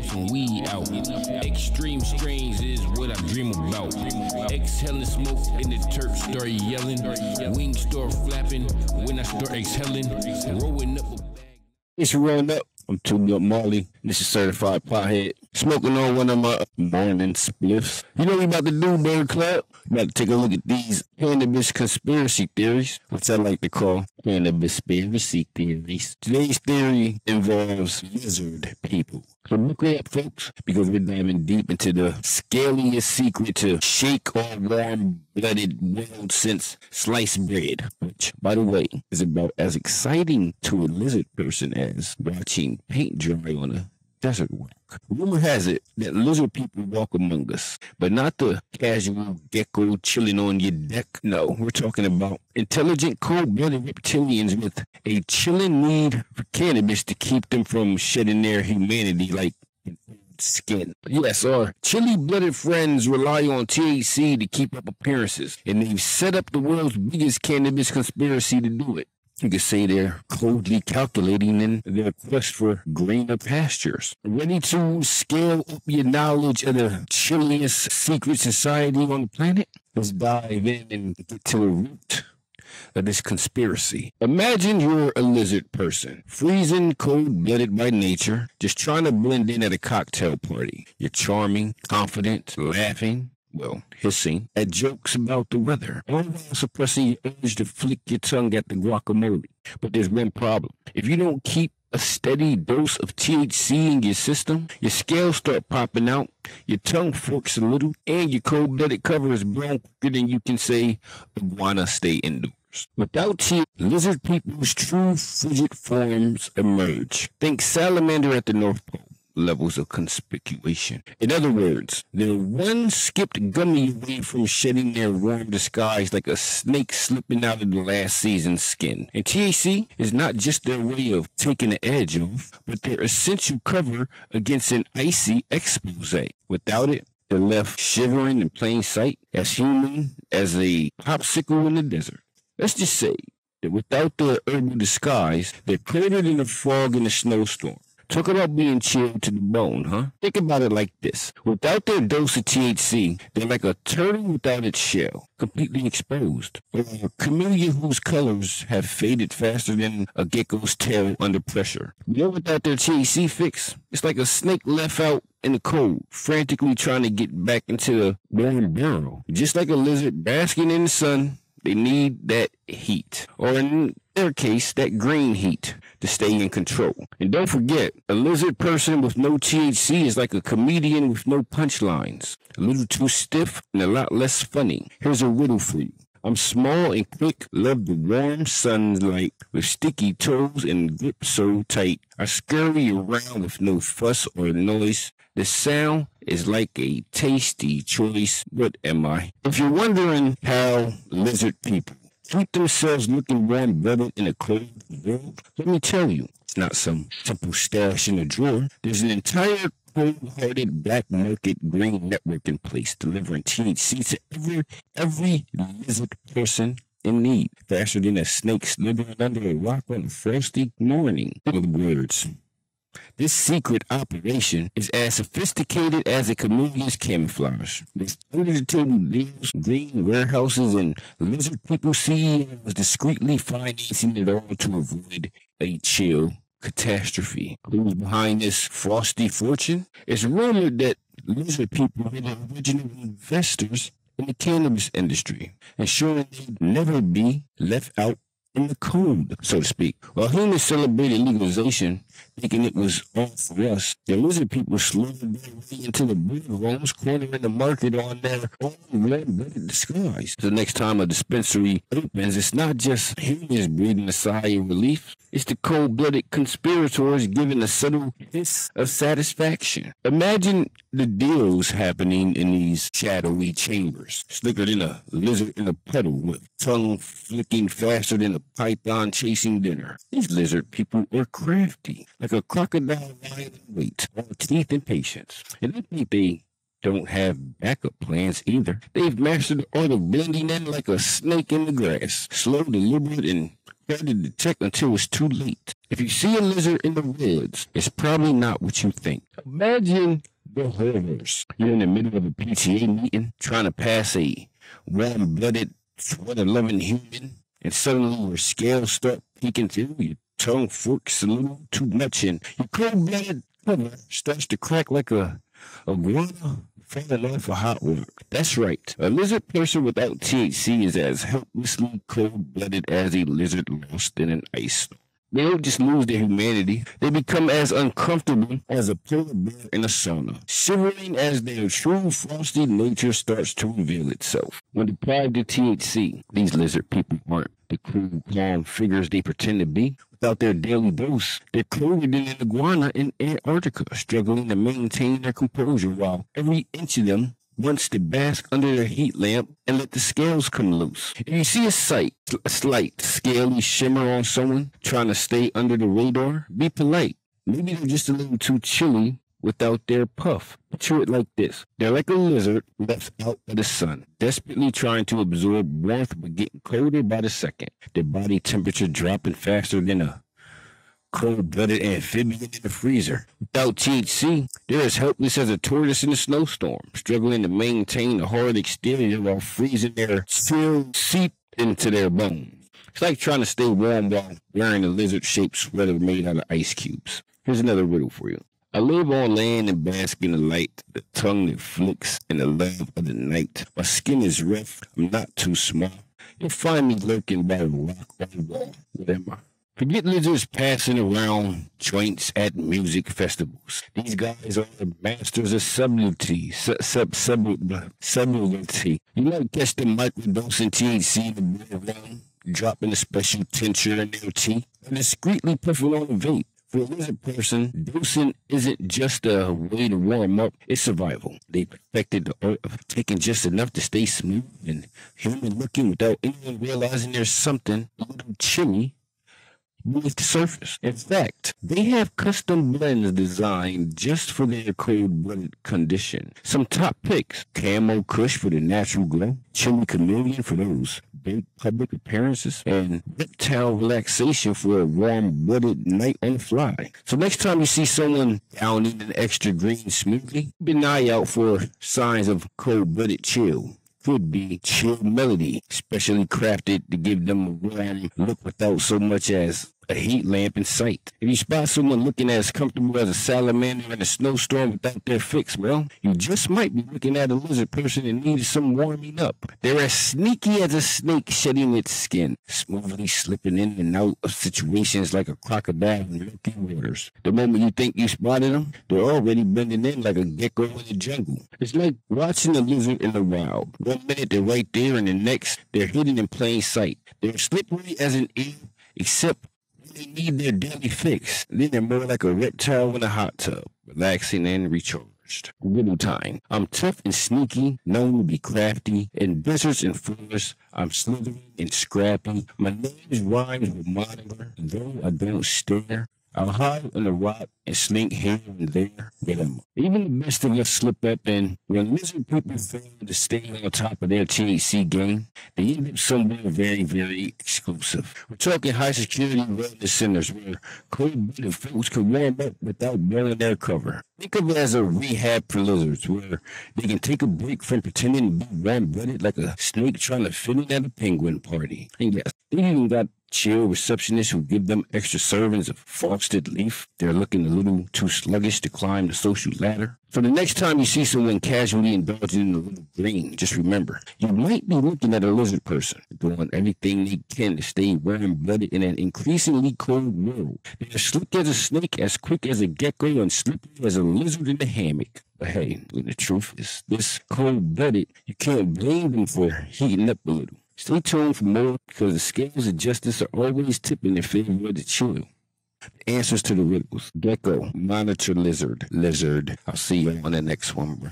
some weed out. Extreme strains is what I dream about. Exhaling smoke in the turf, start yelling. Wings start flapping when I start exhaling. Rolling up a bag. It's rolling up. I'm TwoBlunt Marley. This is Certified Pothead. Smoking on one of my morning spliffs. You know what we about to do, Bird Club? We about to take a look at these cannabis conspiracy theories, which I like to call cannabis conspiracy theories. Today's theory involves lizard people. So look it up, folks, because we're diving deep into the scariest secret to shake or warm-blooded world since sliced bread, which, by the way, is about as exciting to a lizard person as watching paint dry on a desert walk. Rumor has it that lizard people walk among us, but not the casual gecko chilling on your deck. No, we're talking about intelligent, cold-blooded reptilians with a chilling need for cannabis to keep them from shedding their humanity like skin. Yes, our chilly-blooded friends rely on THC to keep up appearances, and they've set up the world's biggest cannabis conspiracy to do it. You could say they're coldly calculating in their quest for greener pastures. Ready to scale up your knowledge of the chilliest secret society on the planet? Let's dive in and get to the root of this conspiracy. Imagine you're a lizard person, freezing cold-blooded by nature, just trying to blend in at a cocktail party. You're charming, confident, laughing. Well, hissing at jokes about the weather, all while suppressing your urge to flick your tongue at the guacamole. But there's one problem. If you don't keep a steady dose of THC in your system, your scales start popping out, your tongue forks a little, and your cold-blooded cover is blown quicker than you can say, iguana stay indoors. Without teeth, lizard people's true frigid forms emerge. Think salamander at the North Pole. Levels of conspicuation. In other words, they're one skipped gummy away from shedding their warm disguise like a snake slipping out of the last season's skin. And THC is not just their way of taking the edge off, but their essential cover against an icy expose. Without it, they're left shivering in plain sight, as human as a popsicle in the desert. Let's just say that without their herbal disguise, they're cleaner than a frog in a snowstorm. Talk about being chilled to the bone, huh? Think about it like this. Without their dose of THC, they're like a turtle without its shell, completely exposed. Or a chameleon whose colors have faded faster than a gecko's tail under pressure. You know, without their THC fix, it's like a snake left out in the cold, frantically trying to get back into the warm barrel. Just like a lizard basking in the sun, they need that heat. Or in their case, that green heat to stay in control. And don't forget, a lizard person with no THC is like a comedian with no punchlines. A little too stiff and a lot less funny. Here's a riddle for you. I'm small and quick, love the warm sunlight with sticky toes and grip so tight. I scurry around with no fuss or noise. The sound is like a tasty choice. What am I? If you're wondering how lizard people keep themselves looking warm-blooded in a cold world, let me tell you, it's not some simple stash in a drawer. There's an entire cold-hearted black market green network in place, delivering THC to every lizard person in need, faster than a snake slithering under a rock on a frosty morning. With words, this secret operation is as sophisticated as a chameleon's camouflage. There's under-the-table deals, green warehouses, and lizard people CEOs discreetly financing it all to avoid a chill catastrophe. Who's behind this frosty fortune? It's rumored that lizard people were the original investors in the cannabis industry, ensuring they'd never be left out in the cold, so to speak. While humans celebrated legalization, thinking it was all for us, the lizard people slithered their way into the boardrooms, cornering the market on their own red-blooded disguise. The next time a dispensary opens, it's not just humans breathing a sigh of relief. It's the cold-blooded conspirators giving a subtle hiss of satisfaction. Imagine the deals happening in these shadowy chambers, slicker than a lizard in a puddle, with tongue flicking faster than a python chasing dinner. These lizard people are crafty, like a crocodile lying in wait, all teeth and patience. And I think they don't have backup plans either. They've mastered the art of blending in like a snake in the grass, slow, deliberate, and gun and detect until it's too late. If you see a lizard in the woods, it's probably not what you think. Imagine the horrors. You're in the middle of a PTA meeting trying to pass a warm-blooded, sweat-loving human, and suddenly your scales start peeking through, your tongue forks a little too much, and your cold-blooded cover starts to crack like a guano. Falling off for hot work. That's right. A lizard person without THC is as helplessly cold-blooded as a lizard lost in an ice storm. They don't just lose their humanity. They become as uncomfortable as a polar bear in a sauna, shivering as their true frosty nature starts to reveal itself. When deprived of THC, these lizard people aren't the cool, calm figures they pretend to be. Without their daily dose, they're clothed in an iguana in Antarctica, struggling to maintain their composure while every inch of them wants to bask under their heat lamp and let the scales come loose. If you see a slight scaly shimmer on someone trying to stay under the radar, be polite. Maybe they're just a little too chilly without their puff. Picture it like this. They're like a lizard left out by the sun, desperately trying to absorb warmth but getting colder by the second. Their body temperature dropping faster than a cold-blooded amphibian in the freezer. Without THC, they're as helpless as a tortoise in a snowstorm, struggling to maintain a hard exterior while freezing their chill seep into their bones. It's like trying to stay warm while wearing a lizard-shaped sweater made out of ice cubes. Here's another riddle for you. I live on land and bask in the light, the tongue that flicks in the love of the night. My skin is rough, I'm not too small. You'll find me lurking by the rock or the wall. What am I? Forget lizards passing around joints at music festivals. These guys are the masters of subtlety. Subtlety. You might catch them microdosing THC in the blood, dropping a special tincture in their tea, and discreetly puffing on a vape. For a lizard person, dosing isn't just a way to warm up, it's survival. They perfected the art of taking just enough to stay smooth and human-looking without anyone realizing there's something a little chilly beneath the surface. In fact, they have custom blends designed just for their cold-blooded condition. Some top picks: Camo Kush for the natural glow, Chili Chameleon for those big public appearances, and Reptile Relaxation for a warm-blooded night on the fly. So next time you see someone down in an extra green smoothie, keep an eye out for signs of cold-blooded chill. Could be chill melody, specially crafted to give them a warm look without so much as a heat lamp in sight. If you spot someone looking as comfortable as a salamander in a snowstorm without their fix, well, you just might be looking at a lizard person that needs some warming up. They're as sneaky as a snake shedding its skin, smoothly slipping in and out of situations like a crocodile in milky waters. The moment you think you spotted them, they're already bending in like a gecko in the jungle. It's like watching a lizard in the wild. One minute they're right there and the next they're hidden in plain sight. They're slippery as an eel, except they need their daily fix. Then they're more like a reptile in a hot tub, relaxing and recharged. Riddle time. I'm tough and sneaky, known to be crafty. In deserts and forests, I'm slithering and scrappy. My name rhymes with modeler, though I don't stare. I'll hide on the rock and slink here and there. Even the best of us slip up, and when lizard people fail to stay on top of their THC game, they end up somewhere very, very exclusive. We're talking high-security wellness centers where cold-blooded folks can warm up without bearing their cover. Think of it as a rehab for lizards where they can take a break from pretending to be ram-blooded like a snake trying to fit in at a penguin party. And yes, they even got chill receptionists who give them extra servings of frosted leaf. They're looking a little too sluggish to climb the social ladder. So the next time you see someone casually indulging in a little green, just remember, you might be looking at a lizard person doing everything they can to stay warm-blooded in an increasingly cold world. They're slick as a snake, as quick as a gecko, and slippery as a lizard in the hammock. But hey, the truth is, this cold-blooded, you can't blame them for heating up a little. Stay tuned for more, because the scales of justice are always tipping in favor of the chill. Answers to the riddles. Gecko, monitor lizard. I'll see you on the next one, bro.